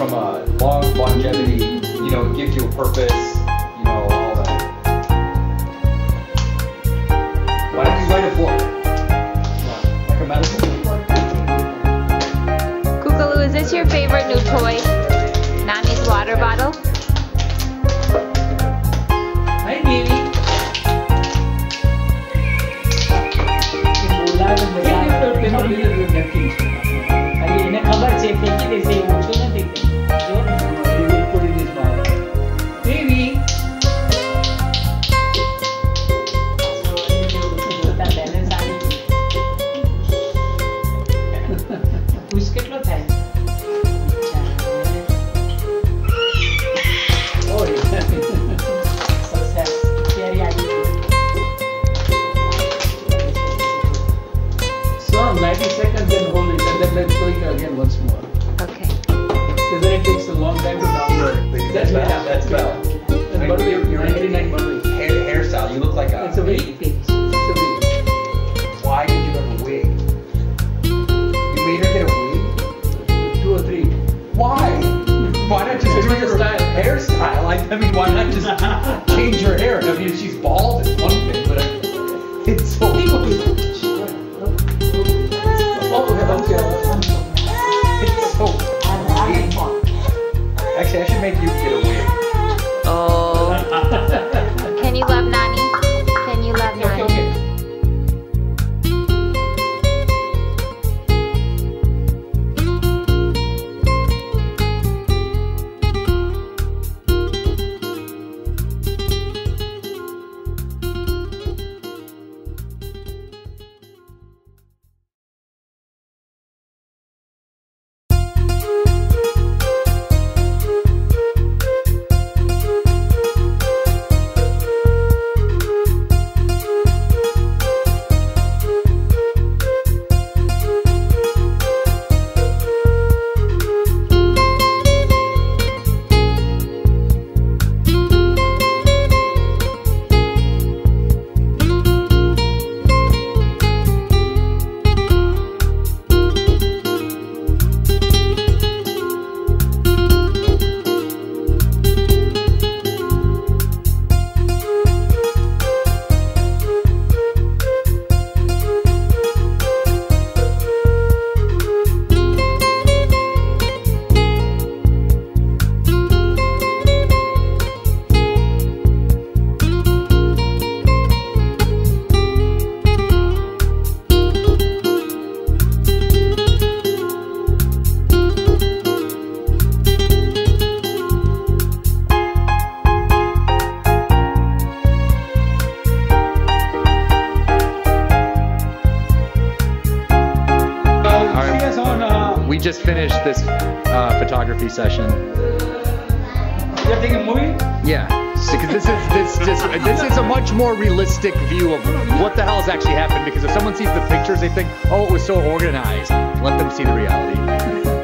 from a longevity, you know, it gives you a purpose, you know, all that. Why don't you write a book? Like a medicine book? Kookaloo, is this your favorite new toy? Nani's water bottle? Hi, baby. Let's do it again once more. Okay. Because then it takes a long time to download. That's bad. And what your 99 hairstyle, you look like a... It's a wig. Why did you have a wig? You made her get a wig? 2 or 3. Why? Why not just do your hairstyle? I mean, why not just change her hair? I mean, if she's bald, it's one thing, but it's so... Actually, I should make you get a wig. Oh. Can you love Nani? Can you love Nani? Okay. We just finished this photography session. You're taking a movie? Yeah, because this is a much more realistic view of what the hell has actually happened. Because if someone sees the pictures, they think, "Oh, it was so organized." Let them see the reality.